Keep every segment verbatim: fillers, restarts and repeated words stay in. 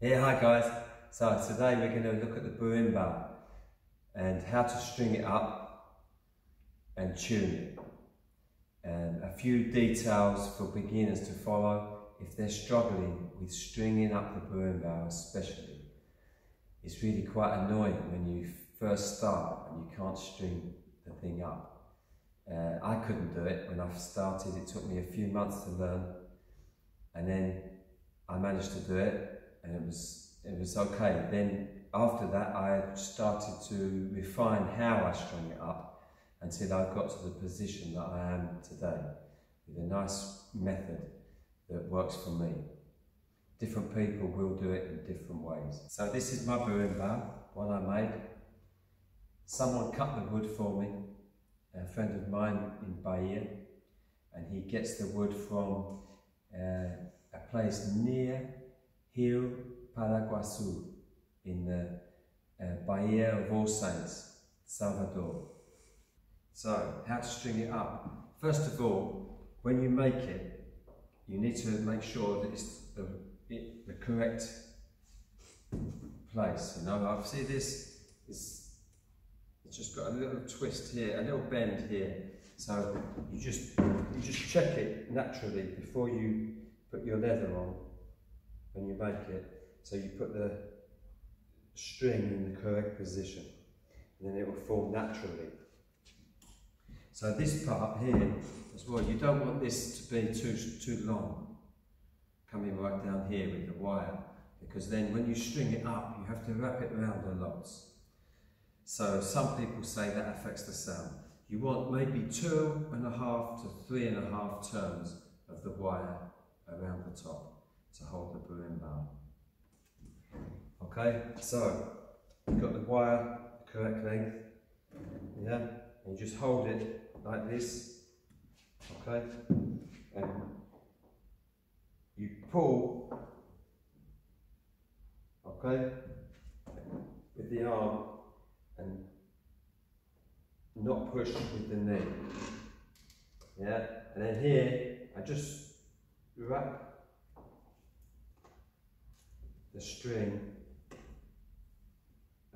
Yeah, hi guys. So today we're going to look at the berimbau and how to string it up and tune it. And a few details for beginners to follow if they're struggling with stringing up the berimbau especially. It's really quite annoying when you first start and you can't string the thing up. Uh, I couldn't do it when I started. It took me a few months to learn, and then I managed to do it. And it was, it was okay. Then after that I started to refine how I strung it up until I got to the position that I am today, with a nice method that works for me. Different people will do it in different ways. So this is my berimbau, one I made. Someone cut the wood for me, a friend of mine in Bahia, and he gets the wood from uh, a place near Rio Paraguaçu in the uh, Bahia of All Saints, Salvador. So, how to string it up. First of all, when you make it, you need to make sure that it's the, it, the correct place. You know, I see this, it's, it's just got a little twist here, a little bend here. So you just, you just check it naturally before you put your leather on. When you make it, so you put the string in the correct position and then it will form naturally. So this part here as well, you don't want this to be too too long, coming right down here with the wire, because then when you string it up you have to wrap it around a lot. So some people say that affects the sound. You want maybe two and a half to three and a half turns of the wire around the top to hold the berimbau. Okay, so you've got the wire the correct length, yeah, and you just hold it like this, okay, and you pull, okay, with the arm and not push with the knee, yeah, and then here I just wrap the string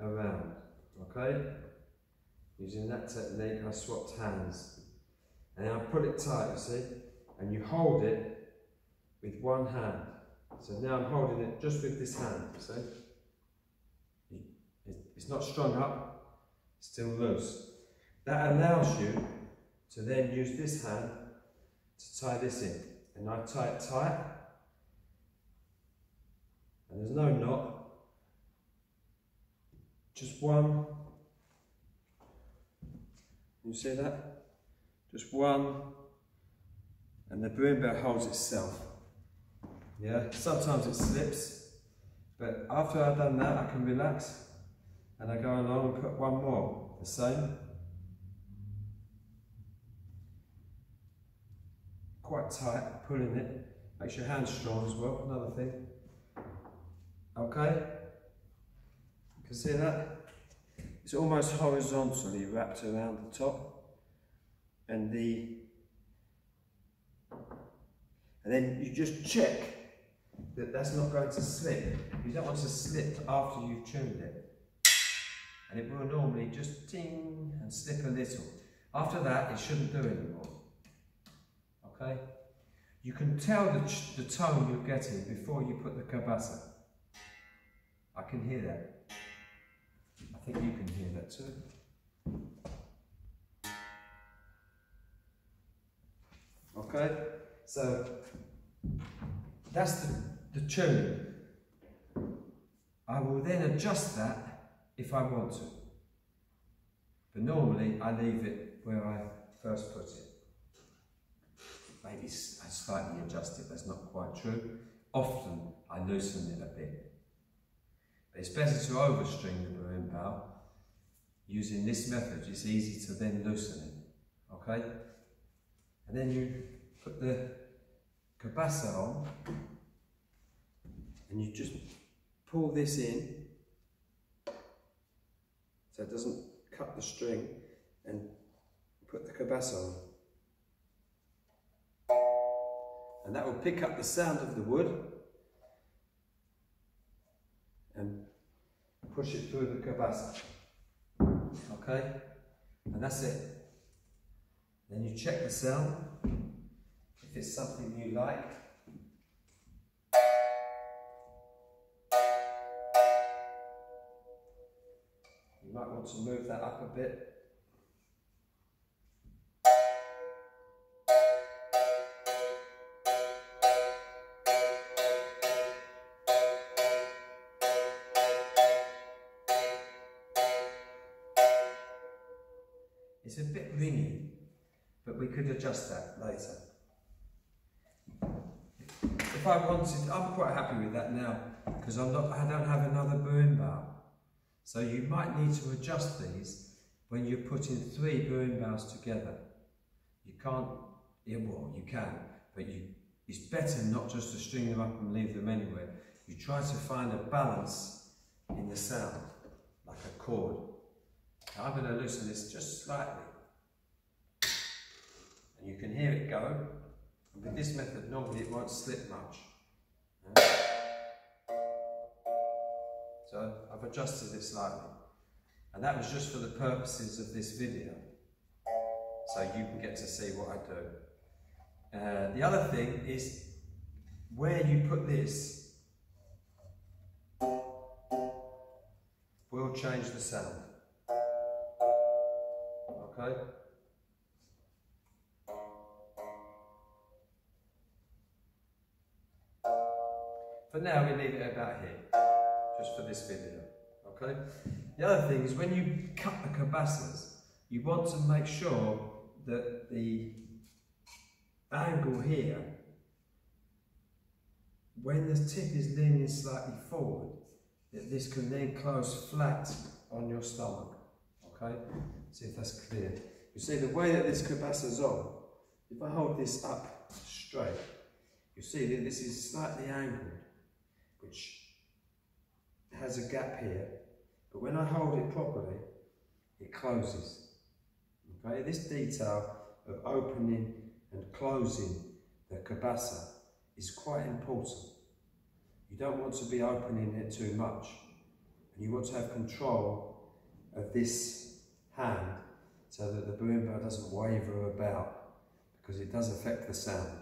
around, okay? Using that technique, I swapped hands. And I put it tight, you see? And you hold it with one hand. So now I'm holding it just with this hand, you see? It's not strung up, it's still loose. That allows you to then use this hand to tie this in. And I tie it tight. And there's no knot, just one, you see that? Just one, and the berimbau holds itself. Yeah, sometimes it slips, but after I've done that I can relax and I go along and put one more, the same. Quite tight, pulling it, makes your hands strong as well, another thing. Okay, you can see that it's almost horizontally wrapped around the top, and the and then you just check that that's not going to slip. You don't want to slip after you've tuned it, and it will normally just ting and slip a little. After that it shouldn't do anymore. Okay, you can tell the, the tone you're getting before you put the cabasa. I can hear that. I think you can hear that too. Okay, so that's the, the tuning. I will then adjust that if I want to. But normally I leave it where I first put it. Maybe I slightly adjust it, that's not quite true. Often I loosen it a bit. It's better to overstring the berimbau using this method. It's easy to then loosen it, okay? And then you put the cabasa on and you just pull this in so it doesn't cut the string, and put the cabasa on. And that will pick up the sound of the wood push it through the cabasa. Okay? And that's it. Then you check the sound. If it's something you like, you might want to move that up a bit. It's a bit ringy, but we could adjust that later. If I wanted, I'm quite happy with that now because I'm not, I don't have another berimbau. So you might need to adjust these when you're putting three berimbaus together. You can't, yeah, well you can, but you, it's better not just to string them up and leave them anywhere. You try to find a balance in the sound, like a chord. Now I'm going to loosen this just slightly, and you can hear it go. And with this method, normally it won't slip much. Yeah. So I've adjusted it slightly, and that was just for the purposes of this video, so you can get to see what I do. Uh, the other thing is where you put this will change the sound. Okay. For now, we leave it about here, just for this video. Okay. The other thing is when you cut the cabasas, you want to make sure that the angle here, when the tip is leaning slightly forward, that this can then close flat on your stomach. Okay. See if that's clear. You see the way that this cabasa's on, if I hold this up straight, you see that this is slightly angled, which has a gap here, but when I hold it properly, it closes. Okay, this detail of opening and closing the cabasa is quite important. You don't want to be opening it too much, and you want to have control of this hand so that the berimbau doesn't waver about, because it does affect the sound.